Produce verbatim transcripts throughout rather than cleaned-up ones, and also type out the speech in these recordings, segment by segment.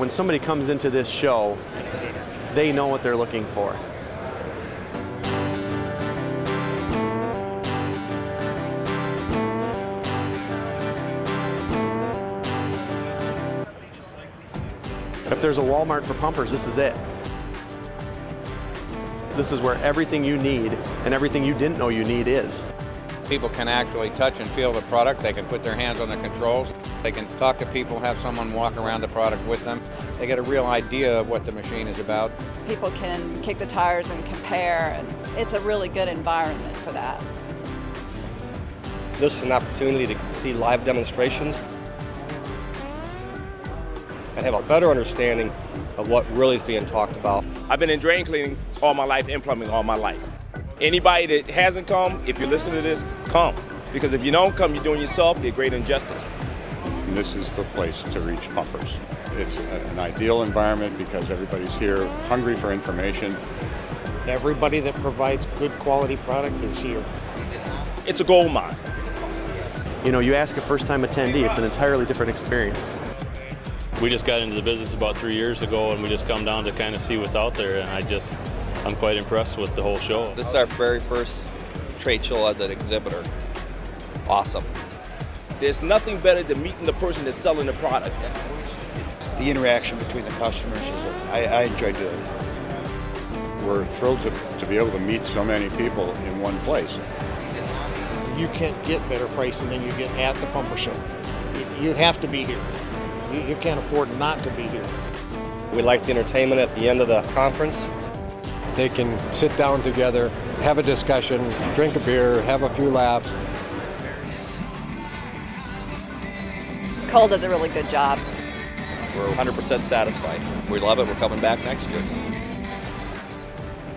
when somebody comes into this show, they know what they're looking for. If there's a Walmart for pumpers, this is it. This is where everything you need and everything you didn't know you need is. People can actually touch and feel the product. They can put their hands on the controls. They can talk to people, have someone walk around the product with them. They get a real idea of what the machine is about. People can kick the tires and compare, and it's a really good environment for that. This is an opportunity to see live demonstrations and have a better understanding of what really is being talked about. I've been in drain cleaning all my life and plumbing all my life. Anybody that hasn't come, if you listen to this, come. Because if you don't come, you're doing yourself a great injustice. And this is the place to reach pumpers. It's an ideal environment because everybody's here hungry for information. Everybody that provides good quality product is here. It's a gold mine. You know, you ask a first-time attendee, it's an entirely different experience. We just got into the business about three years ago, and we just come down to kind of see what's out there, and I just, I'm quite impressed with the whole show. This is our very first trade show as an exhibitor. Awesome. There's nothing better than meeting the person that's selling the product. The interaction between the customers, is I, I enjoy doing it. We're thrilled to, to be able to meet so many people in one place. You can't get better pricing than you get at the pumper show. You have to be here. You can't afford not to be here. We like the entertainment at the end of the conference. They can sit down together, have a discussion, drink a beer, have a few laughs. Cole does a really good job. We're one hundred percent satisfied. We love it. We're coming back next year.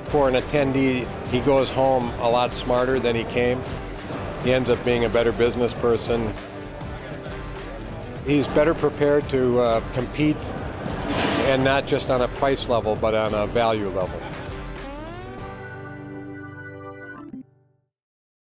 For an attendee, he goes home a lot smarter than he came. He ends up being a better business person. He's better prepared to uh, compete, and not just on a price level, but on a value level.